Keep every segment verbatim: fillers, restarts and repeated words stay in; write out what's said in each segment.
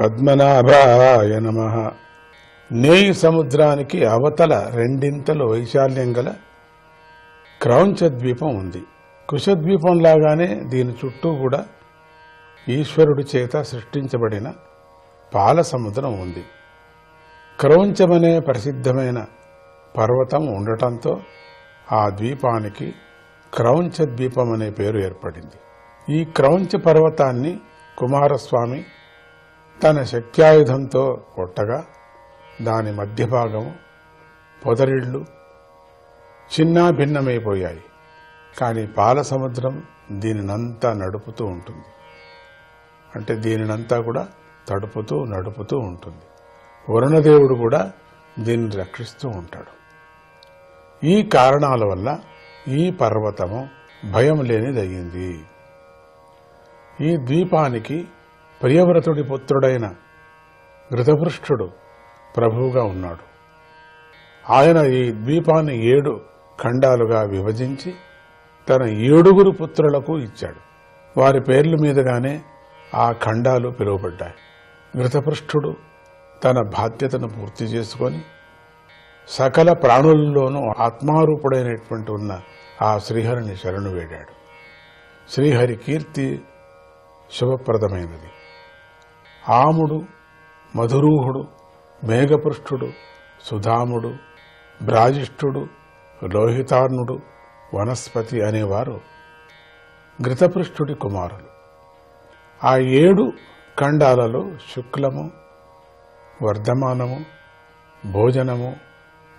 పద్మనాభాయ నమః. నేయి సముద్రానికి అవతల రెండింతలు వైశాల్యం గల క్రౌంచ ద్వీపం ఉంది. కుశద్వీపం లాగానే దీని చుట్టూ కూడా ఈశ్వరుడి చేత సృష్టించబడిన పాల సముద్రం ఉంది. క్రౌంచమనే ప్రసిద్ధమైన పర్వతం ఉండటంతో ఆ ద్వీపానికి క్రౌంచ ద్వీపం అనే పేరు ఏర్పడింది. ఈ క్రౌంచ పర్వతాన్ని కుమారస్వామి తన శక్త్యాయుధంతో కొట్టగా దాని మధ్య భాగము పొదరిళ్ళు చిన్నా భిన్నమైపోయాయి. కానీ పాల సముద్రం దీనినంతా నడుపుతూ ఉంటుంది, అంటే దీనినంతా కూడా తడుపుతూ నడుపుతూ ఉంటుంది. వరుణదేవుడు కూడా దీన్ని రక్షిస్తూ ఉంటాడు. ఈ కారణాల వల్ల ఈ పర్వతము భయం లేనిదయ్యింది. ఈ ద్వీపానికి ప్రియవ్రతుడి పుత్రుడైన ఘృతపృష్ఠుడు ప్రభువుగా ఉన్నాడు. ఆయన ఈ ద్వీపాన్ని ఏడు ఖండాలుగా విభజించి తన ఏడుగురు పుత్రులకు ఇచ్చాడు. వారి పేర్ల మీదుగానే ఆ ఖండాలు పిలువబడ్డాయి. ఘృతపృష్ఠుడు తన బాధ్యతను పూర్తి చేసుకొని సకల ప్రాణులలోనూ ఆత్మారూపుడైనటువంటి ఉన్న ఆ శ్రీహరిని శరణు వేడాడు. శ్రీహరి కీర్తి శుభప్రదమైనది. ఆముడు, మధురూహుడు, మేఘపృష్ఠుడు, సుధాముడు, బ్రాజిష్ఠుడు, లోహితార్ణుడు, వనస్పతి అనేవారు ఘృతపృష్ఠుడి కుమారులు. ఆ ఏడు ఖండాలలో శుక్లము, వర్ధమానము, భోజనము,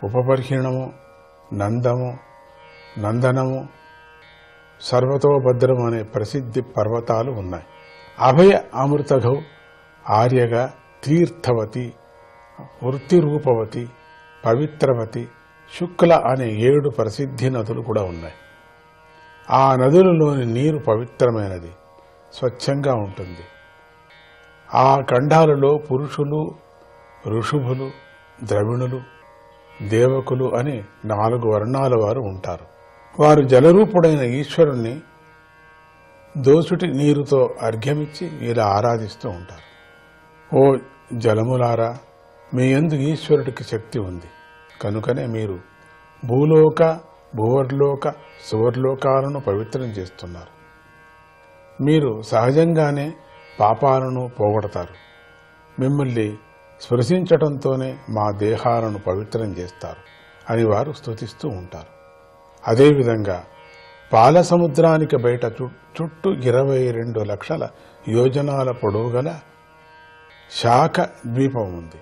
ఉపపర్హిణము, నందము, నందనము, సర్వతోభద్రము అనే ప్రసిద్ధి పర్వతాలు ఉన్నాయి. అభయ అమృతఘౌ, ఆర్యగ, తీర్థవతి, వృత్తిరూపవతి, పవిత్రవతి, శుక్ల అనే ఏడు ప్రసిద్ధి నదులు కూడా ఉన్నాయి. ఆ నదులలోని నీరు పవిత్రమైనది, స్వచ్ఛంగా ఉంటుంది. ఆ ఖండాలలో పురుషులు, ఋషుభులు, ద్రవిణులు, దేవకులు అని నాలుగు వర్ణాల వారు ఉంటారు. వారు జలరూపుడైన ఈశ్వరుణ్ణి దోసుటి నీరుతో అర్ఘ్యమిచ్చి ఇలా ఆరాధిస్తూ ఉంటారు. ఓ జలములారా, మీ యందు ఈశ్వరుడికి శక్తి ఉంది కనుకనే మీరు భూలోక, భూవర్లోక, సువర్లోకాలను పవిత్రం చేస్తున్నారు. మీరు సహజంగానే పాపాలను పోగొడతారు. మిమ్మల్ని స్పృశించటంతోనే మా దేహాలను పవిత్రం చేస్తారు అని వారు స్తుతిస్తూ ఉంటారు. అదేవిధంగా పాల సముద్రానికి బయట చుట్టూ ఇరవై రెండు లక్షల యోజనాల పొడవు గల శాఖ ద్వీపం ఉంది.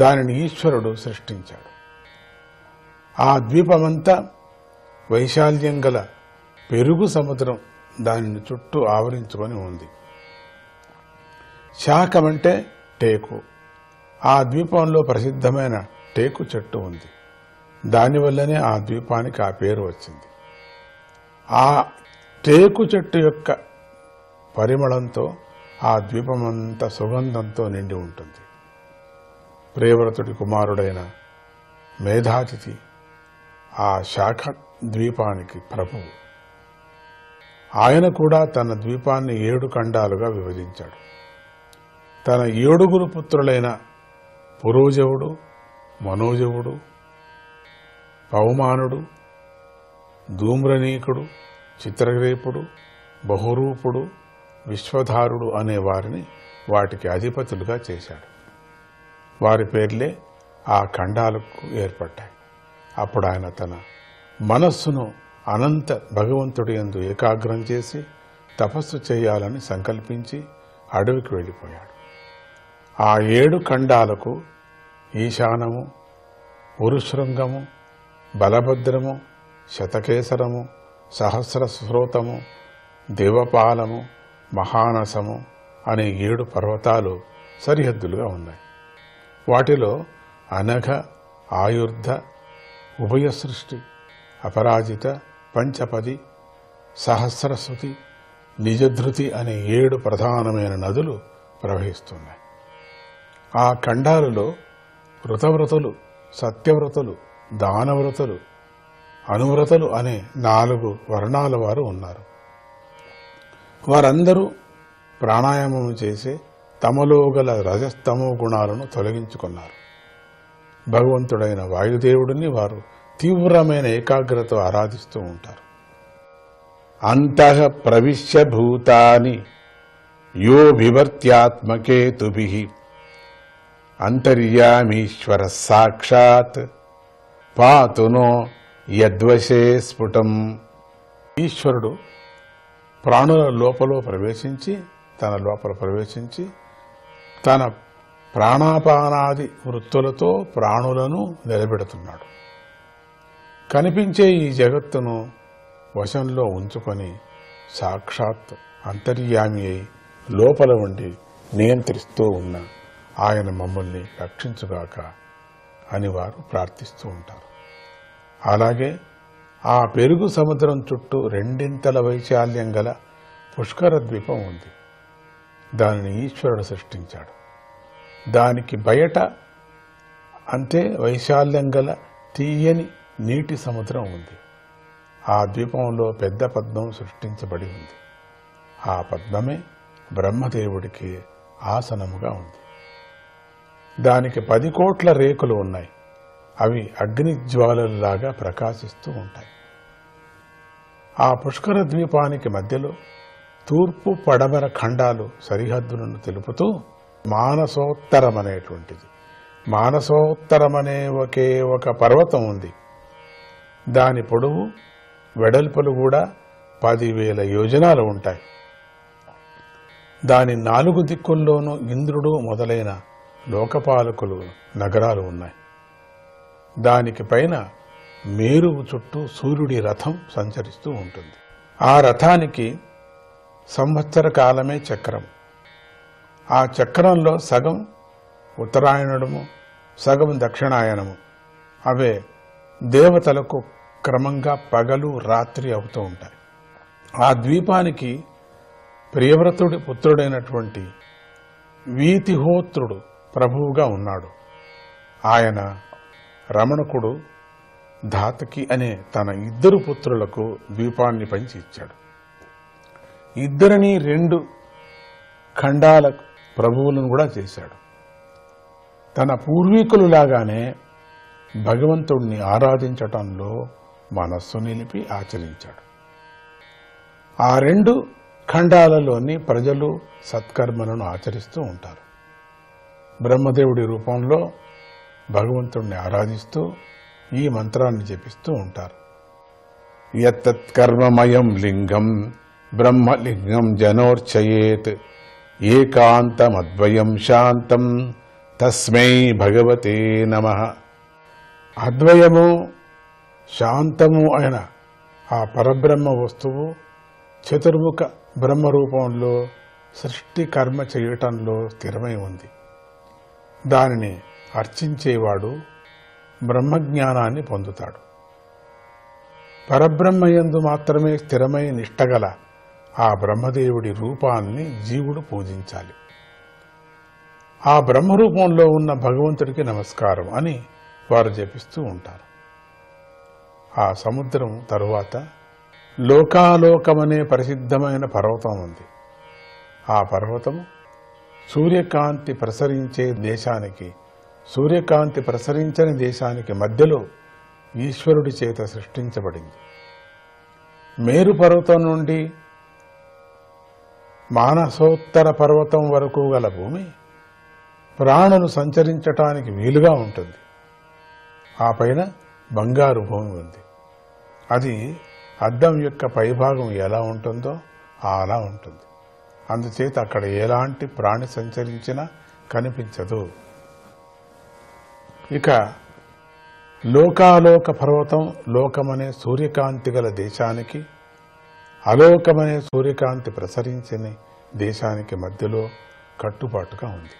దానిని ఈశ్వరుడు సృష్టించాడు. ఆ ద్వీపమంతా వైశాల్యం గల పెరుగు సముద్రం దానిని చుట్టూ ఆవరించుకొని ఉంది. శాఖం అంటే టేకు. ఆ ద్వీపంలో ప్రసిద్ధమైన టేకు చెట్టు ఉంది. దానివల్లనే ఆ ద్వీపానికి ఆ పేరు వచ్చింది. ఆ టేకు చెట్టు యొక్క పరిమళంతో ఆ ద్వీపమంతా సుగంధంతో నిండి ఉంటుంది. ప్రియవ్రతుడి కుమారుడైన మేధాతిథి ఆ శాఖ ద్వీపానికి ప్రభువు. ఆయన కూడా తన ద్వీపాన్ని ఏడు ఖండాలుగా విభజించాడు. తన ఏడుగురు పుత్రులైన పురోజవుడు, మనోజవుడు, పౌమానుడు, ధూమ్రనీకుడు, చిత్రగ్రీపుడు, బహురూపుడు, విశ్వధారుడు అనే వారిని వాటికి అధిపతులుగా చేశాడు. వారి పేర్లే ఆ ఖండాలకు ఏర్పడ్డాయి. అప్పుడు ఆయన తన మనస్సును అనంత భగవంతుడి యందు ఏకాగ్రం చేసి తపస్సు చేయాలని సంకల్పించి అడవికి వెళ్ళిపోయాడు. ఆ ఏడు ఖండాలకు ఈశానము, ఉరుశృంగము, బలభద్రము, శతకేసరము, సహస్రస్రోతము, దేవపాలము, మహానసము అనే ఏడు పర్వతాలు సరిహద్దులుగా ఉన్నాయి. వాటిలో అనఘ, ఆయుర్ధ, ఉభయసృష్టి, అపరాజిత, పంచపది, సహస్రశృతి, నిజధృతి అనే ఏడు ప్రధానమైన నదులు ప్రవహిస్తున్నాయి. ఆ ఖండాలలో ఋతవ్రతులు, సత్యవ్రతులు, దానవ్రతులు, అనువ్రతులు అనే నాలుగు వర్ణాల వారు ఉన్నారు. వారందరూ ప్రాణాయామం చేసి తమలో గల రజస్తమో గుణాలను తొలగించుకున్నారు. భగవంతుడైన వాయుదేవుడిని వారు తీవ్రమైన ఏకాగ్రతతో ఆరాధిస్తూ ఉంటారు. అంతః ప్రవిశ్య భూతాని యో వివర్త్యాత్మకేతుభిః అంతర్యామీశ్వర సాక్షాత్ పాతునో యద్వశే స్ఫుటం. ఈశ్వరుడు ప్రాణుల లోపల ప్రవేశించి తన లోపల ప్రవేశించి తన ప్రాణాపానాది వృత్తులతో ప్రాణులను నిలబెడుతున్నాడు. కనిపించే ఈ జగత్తును వశంలో ఉంచుకొని సాక్షాత్ అంతర్యామి అయి లోపల ఉండి నియంత్రిస్తూ ఉన్న ఆయన మమ్మల్ని రక్షించుగాక అని వారు ప్రార్థిస్తూ ఉంటారు. అలాగే ఆ పెరుగు సముద్రం చుట్టూ రెండింతల వైశాల్యం గల పుష్కర ద్వీపం ఉంది. దానిని ఈశ్వరుడు సృష్టించాడు. దానికి బయట అంటే వైశాల్యం గల తీయని నీటి సముద్రం ఉంది. ఆ ద్వీపంలో పెద్ద పద్మం సృష్టించబడి ఉంది. ఆ పద్మమే బ్రహ్మదేవుడికి ఆసనముగా ఉంది. దానికి పది కోట్ల రేకులు ఉన్నాయి. అవి అగ్నిజ్వాలలాగా ప్రకాశిస్తూ ఉంటాయి. ఆ పుష్కర ద్వీపానికి మధ్యలో తూర్పు పడమర ఖండాలు సరిహద్దులను తెలుపుతూ మానసోత్తరమనేటువంటిది మానసోత్తరమనే ఒకే ఒక పర్వతం ఉంది. దాని పొడవు వెడల్పులు కూడా పదివేల యోజనాలు ఉంటాయి. దాని నాలుగు దిక్కుల్లోనూ ఇంద్రుడు మొదలైన లోకపాలకులు నగరాలు ఉన్నాయి. దానికి పైన మేరువు చుట్టూ సూర్యుడి రథం సంచరిస్తూ ఉంటుంది. ఆ రథానికి సంవత్సర కాలమే చక్రం. ఆ చక్రంలో సగం ఉత్తరాయణము, సగం దక్షిణాయనము. అవే దేవతలకు క్రమంగా పగలు రాత్రి అవుతూ ఉంటాయి. ఆ ద్వీపానికి ప్రియవ్రతుడి పుత్రుడైనటువంటి వీతిహోత్రుడు ప్రభువుగా ఉన్నాడు. ఆయన రమణకుడు ధాతకి అనే తన ఇద్దరు పుత్రులకు ద్వీపాన్ని పంచి ఇచ్చాడు. ఇద్దరిని రెండు ఖండాల ప్రభువులను కూడా చేశాడు. తన పూర్వీకులులాగానే భగవంతుడిని ఆరాధించటంలో మనస్సు నిలిపి ఆచరించాడు. ఆ రెండు ఖండాలలోని ప్రజలు సత్కర్మలను ఆచరిస్తూ ఉంటారు. బ్రహ్మదేవుడి రూపంలో భగవంతుడిని ఆరాధిస్తూ ఈ మంత్రాన్ని జపిస్తూ ఉంటారు. యత్తత్కర్మమయం లింగం బ్రహ్మలింగం జనోర్చయేత్ ఏకాంతమద్వయం శాంతం తస్మై భగవతే నమః. అద్వయము శాంతము అయిన ఆ పరబ్రహ్మ వస్తువు చతుర్ముఖ బ్రహ్మరూపంలో సృష్టి కర్మ చేయటంలో స్థిరమై ఉంది. దానిని అర్చించేవాడు బ్రహ్మజ్ఞానాన్ని పొందుతాడు. పరబ్రహ్మయందు మాత్రమే స్థిరమై నిష్టగల ఆ బ్రహ్మదేవుడి రూపాన్ని జీవుడు పూజించాలి. ఆ బ్రహ్మరూపంలో ఉన్న భగవంతుడికి నమస్కారం అని వారు జపిస్తూ ఉంటారు. ఆ సముద్రం తరువాత లోకాలోకమనే ప్రసిద్ధమైన పర్వతం ఉంది. ఆ పర్వతం సూర్యకాంతి ప్రసరించే దేశానికి సూర్యకాంతి ప్రసరించని దేశానికి మధ్యలో ఈశ్వరుడి చేత సృష్టించబడింది. మేరు పర్వతం నుండి మానసోత్తర పర్వతం వరకు గల భూమి ప్రాణులు సంచరించటానికి వీలుగా ఉంటుంది. ఆ పైన బంగారు భూమి ఉంది. అది అద్దం యొక్క పైభాగం ఎలా ఉంటుందో అలా ఉంటుంది. అందుచేత అక్కడ ఎలాంటి ప్రాణి సంచరించినా కనిపించదు. ఇక లోకాలోక పర్వతం లోకమనే సూర్యకాంతి గల దేశానికి అలోకమనే సూర్యకాంతి ప్రసరించని దేశానికి మధ్యలో కట్టుబాటుగా ఉంది.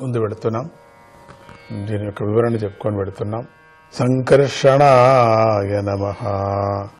ముందు వెళుతున్నాం, దీని యొక్క వివరణ చెప్పుకొని వెళుతున్నాం. సంకర్షణాయ నమః.